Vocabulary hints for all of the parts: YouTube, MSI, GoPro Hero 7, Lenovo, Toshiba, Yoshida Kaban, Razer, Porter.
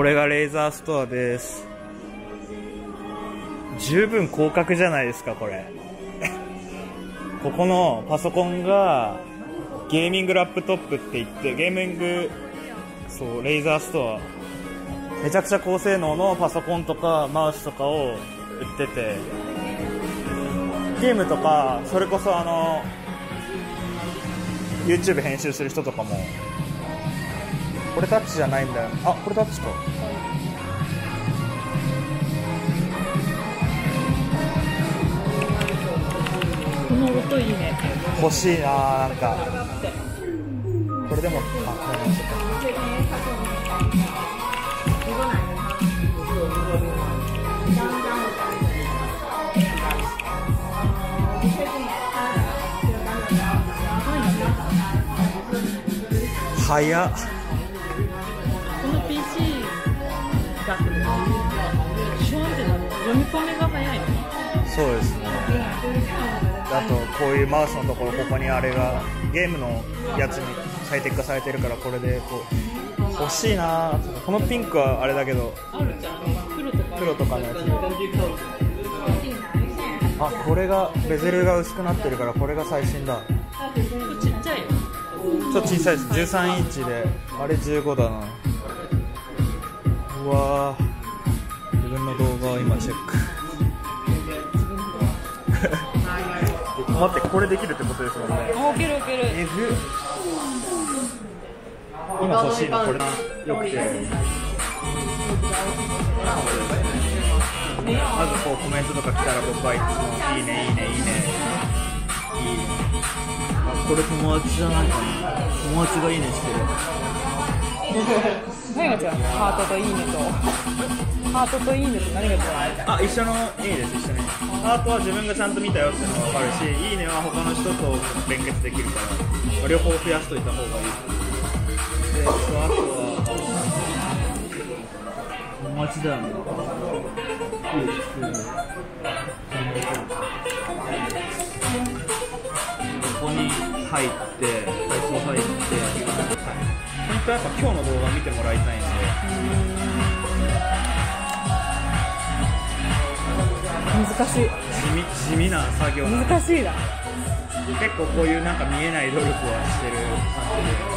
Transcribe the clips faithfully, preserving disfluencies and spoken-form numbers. これがレーザーストアです。十分広角じゃないですかこれここのパソコンがゲーミングラップトップって言ってゲーミングそうレーザーストア、めちゃくちゃ高性能のパソコンとかマウスとかを売ってて、ゲームとかそれこそあの YouTube 編集する人とかも、これタッチじゃないんだよ。あ、これタッチか。この音いいね。欲しいな、なんか。これでも、あ、これですか。早っ。そうですね。あとこういうマウスのところ、ここにあれがゲームのやつに最適化されてるから、これでこう欲しいな。このピンクはあれだけど、黒とかのやつ。あ、これがベゼルが薄くなってるから、これが最新だ。ちっちゃいよ。ちょっと小さいです。じゅうさんインチで、あれじゅうごだな。うわー、自分の動画を今チェック待って、これできるってことですもんね。お、起きる起きる。えぐ。今欲しいのこれよくて、まずこうコメントとか来たら僕はいつもいいねいいねいいねいいね。あ、これ友達じゃないかな。友達がいいねしてる何が違う？ハートといいねとハートといいねと何が違う？あ、一緒のいいです。一緒にハートは自分がちゃんと見たよっていうのが分かるし、いいねは他の人と連結できるから、両方増やしといた方がいい。で、あとはお待ちだよね。ここに入って配送入って、本当はやっぱ今日の動画見てもらいたいんで、難しい地味、地味な作業なんで難しいな。結構こういうなんか見えない努力はしてる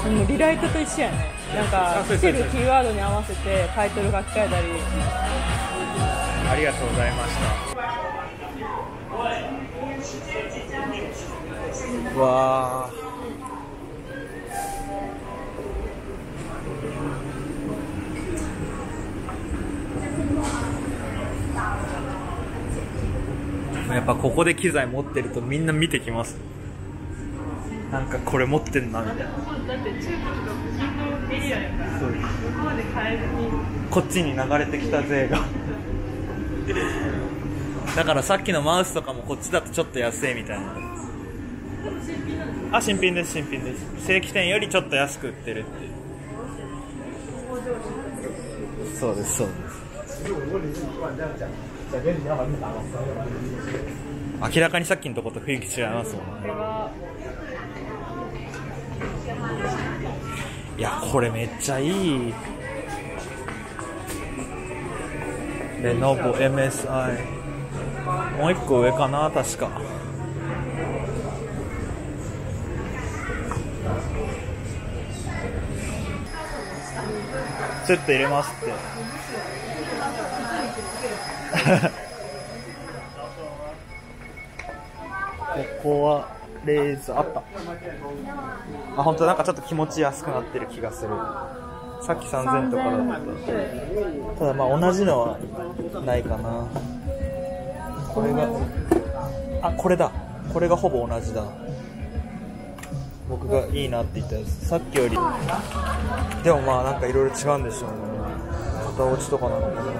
感じで、リライトと一緒やね。なんか来てるキーワードに合わせてタイトル書き換えたり。ありがとうございました。わー、やっぱここで機材持ってるとみんな見てきます。なんかこれ持ってんなみたいな。こっちに流れてきた税がだからさっきのマウスとかもこっちだとちょっと安いみたいな。あ、新品です。新品です。正規店よりちょっと安く売ってるっていう。そうですそうです。明らかにさっきのとこと雰囲気違いますもんね。いや、これめっちゃいい。レノボ エムエスアイ、 もう一個上かな確か。ちょっと入れますってここはレーザーあった。あ、本当なんかちょっと気持ち安くなってる気がする。さっきさんぜんとかだった。ただまあ同じのはないかな。これが、あ、これだ。これがほぼ同じだ。僕がいいなって言ったやつ。さっきよりでもまあなんかいろいろ違うんでしょうね。片落ちとかなのかな。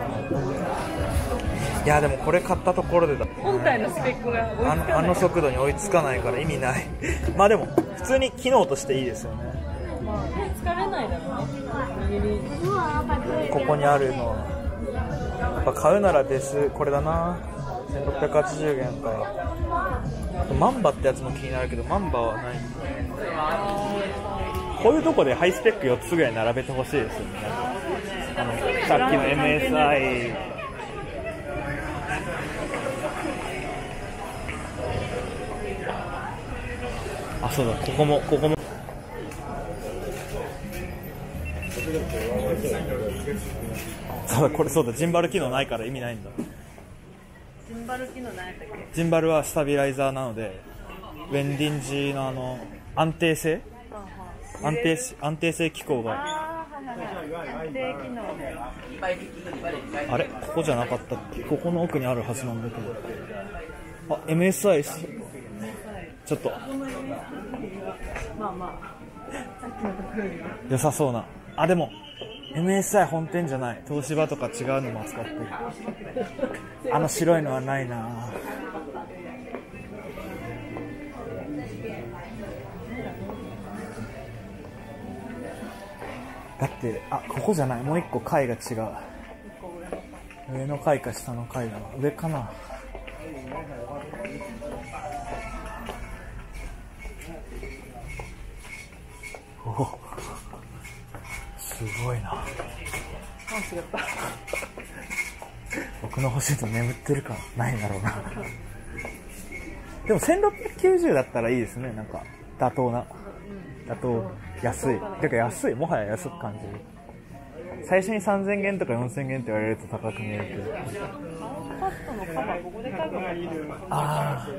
いやでもこれ買ったところでだ、本体のスペックが追いつかない。あの速度に追いつかないから意味ないまあでも普通に機能としていいですよね。まあ手疲れないだろうね。ここにあるのはやっぱ買うならです。これだな、せんろっぴゃくはちじゅうえんか。マンバってやつも気になるけど、マンバはないんだ。こういうとこでハイスペックよっつぐらい並べてほしいですよね。あのさっきの エムエスアイ あ、そうだ、ここもここもそうだ、これそうだ、ジンバル機能ないから意味ないんだ。ジンバル機能ないんだっけ？ジンバルはスタビライザーなので、ウェンディンジのあの安定性、安定安定性機構が、あれ、ここじゃなかったっけ？ここの奥にあるはずなんだけど、あ、エムエスアイ ちょっとまあまあさっきのところよりは良さそうな、あ、でも エムエスアイ 本店じゃない、東芝とか違うのも扱ってる。あの白いのはないな。だって、あ、ここじゃない、もう一個階が違う、上の階か下の階だな、上かな。おお、すごいな。あ、違った。僕の星と眠ってる感ないだろうな。でもせんろっぴゃくきゅうじゅうだったらいいですね、なんか妥当な。あと安い、てか安い、もはや安く感じる。最初にさんぜんえんとかよんせんえんって言われると高く見えるけど。ああ。て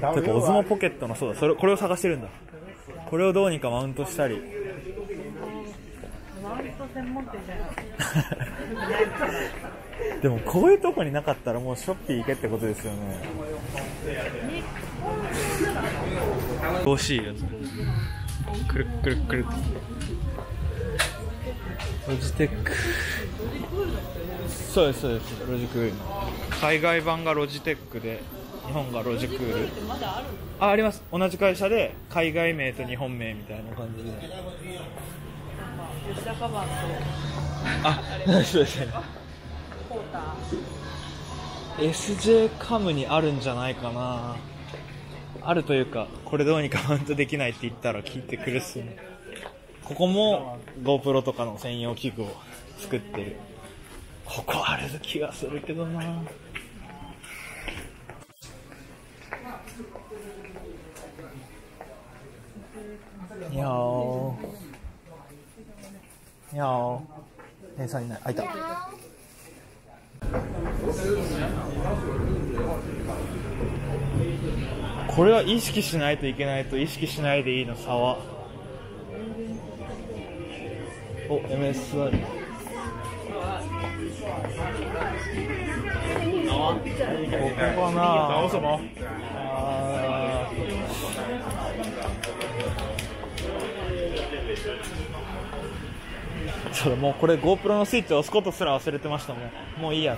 かオズモポケットの、そうだ、それこれを探してるんだ。これをどうにかマウントしたり。マウント専門店じゃない。でもこういうとこになかったらもうショッピー行けってことですよね。欲しいやつ。くるくるくる。ロジテック。そうですそうです。ロジクール。海外版がロジテックで、日本がロジクール。あ、あります。同じ会社で海外名と日本名みたいな感じで。吉田カバンと。あ、そうですね。ポーター。エスジェー カムにあるんじゃないかな。あるというか、これどうにかマウントできないって言ったら聞いてくるし、ね、ここも GoPro とかの専用器具を作ってる。ここある気がするけどな。にゃおにゃお、店員さんいない、あ、いた。これは意識しないといけないと意識しないでいいの差は。お、エムエスアイ。ここかな。あー。ちょっともうこれ GoPro のスイッチを押すことすら忘れてましたもん。もういいや。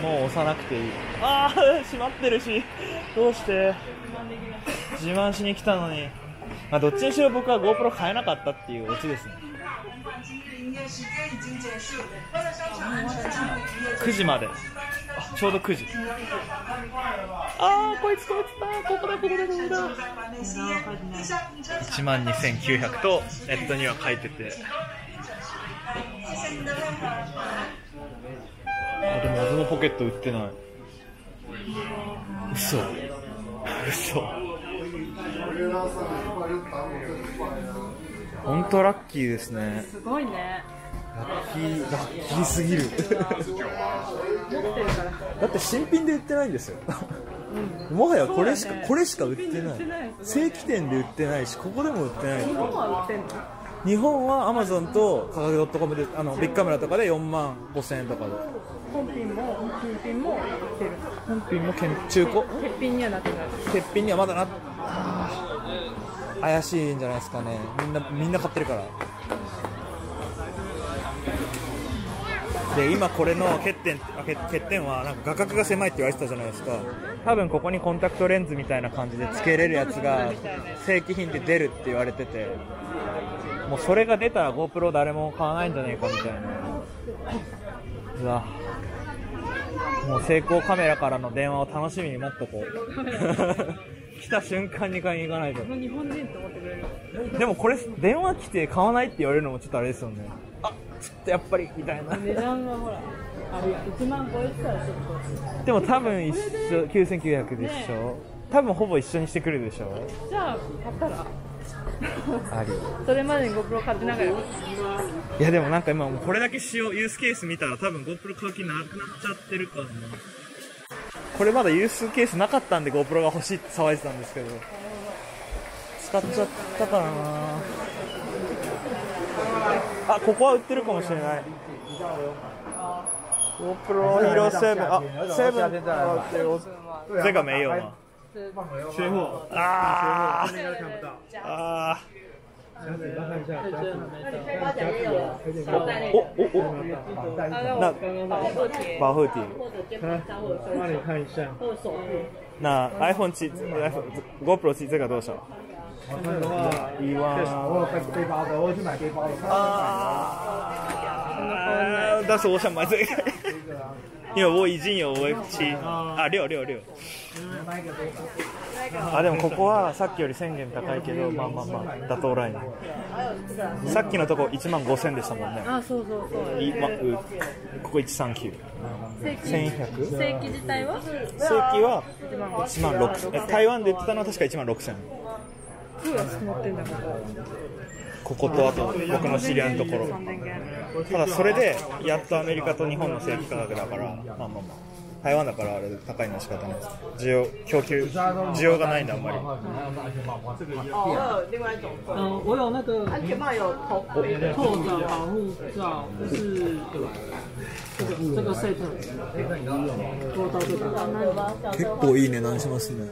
もう押さなくていい。ああ、閉まってるし、どうして自慢しに来たのに、まあ、どっちにしろ僕は GoPro 買えなかったっていうオチですね。くじまで、あ、ちょうどくじ。ああ、こいつこいつだ、ここだここだここだ。いちまんにせんきゅうひゃくとネットには書いてて。あ、でも謎のポケット売ってない。嘘嘘、本当ラッキーですね。すごいね、ラッキー、ラッキーすぎる。だって新品で売ってないんですよ。もはやこれしか、これしか売ってない。正規店で売ってないし、ここでも売ってない。日本は売ってんの？日本はアマゾンと価格 .com で、あのビッグカメラとかでよんまんごせんえんとかで。本品も新品も売ってる。本品も中古？欠品にはなってない。欠品にはまだな。怪しいんじゃないですかね。みんなみんな買ってるから。で今これの欠点、欠点はなんか画角が狭いって言われてたじゃないですか。多分ここにコンタクトレンズみたいな感じでつけれるやつが正規品で出るって言われてて、もうそれが出たら GoPro 誰も買わないんじゃないかみたいな。うわ、もう成功カメラからの電話を楽しみに待っとこう。来た瞬間に買いに行かないと。日本人と思ってくれる。でもこれ電話来て買わないって言われるのもちょっとあれですよね。あ、ちょっとやっぱりみたいな。値段がほらあれいちまん超えてたらちょっと。でも多分一緒、きゅうせんきゅうひゃくでしょ、ね、多分ほぼ一緒にしてくるでしょ。じゃあ買ったらありそれまでに GoPro 買ってながら。いやでもなんか今もうこれだけ使用ユースケース見たら多分 GoPro 買う気なくなっちゃってるかな。これまだユースケースなかったんで GoPro が欲しいって騒いでたんですけど、使っちゃったからな。あ、ここは売ってるかもしれない。 GoPro Hero セブン、あ、セブンは売ってる。这个没有吗？缺货。啊！啊！哦哦哦！那保护点，那你看一下。那 iPhone 七、GoPro 七这个多少？一万。我买背包的，我去买背包的。啊！但是我想买这个，因为我已经有七啊六六六。あ、でもここはさっきよりせんえん高いけど、まあまあまあ妥当ライン。さっきのとこいちまんごせんでしたもんね。あ、そうそうそう。ここいちさんきゅう、せんひゃく。正規自体は正規はいちまんろくせん。台湾で売ってたのは確かいちまんろくせん。こことあと僕の知り合いのところ。ただそれでやっとアメリカと日本の正規価格だから、まあまあまあ台湾だからあれ高いのは仕方ないです。需要、供給、需要がないんだあんまり。我有那个安全帽有头罩保护罩，就是这个这个 set。結構いい値段しますね。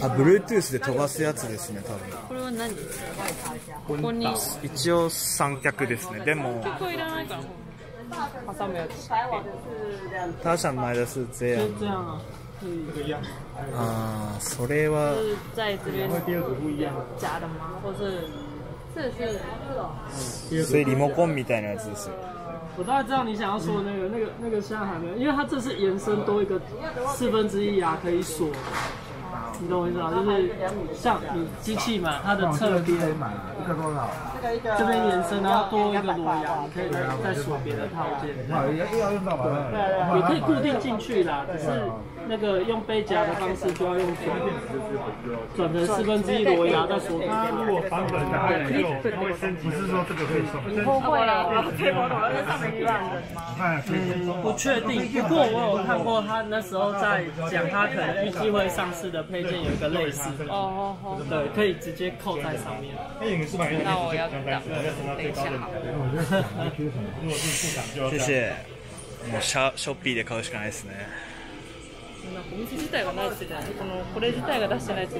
あ、Bluetooth で飛ばすやつですね多分。これは何？ここに一応三脚ですね。でも。他想买的是这样，啊，それは在这边夹的吗？或是这是，所以リモコンみたいなやつですよ。我大概知道你想要说那个那个那个现在还没有，因为它这是延伸多一个四分之一啊，可以锁。你懂我意思吗？就是像你机器嘛，它的侧边这边延伸，然后多一个螺牙，你可以再锁别的套件。对，你可以固定进去啦，只是那个用背夹的方式就要用转转成四分之一螺牙再锁。它如果版本改了以后，它会升级，不是说这个可以锁。不会啦，推广到那上面一万人吗？嗯，不确定。不过我有看过他那时候在讲，他可能预计会上市。的配件有一个类似的，哦哦哦，对，可以直接扣在上面。那我要等一下。谢谢。もうシャショッピーで買うしかないですね。お店自体がないですね。このこれ自体が出してないですね。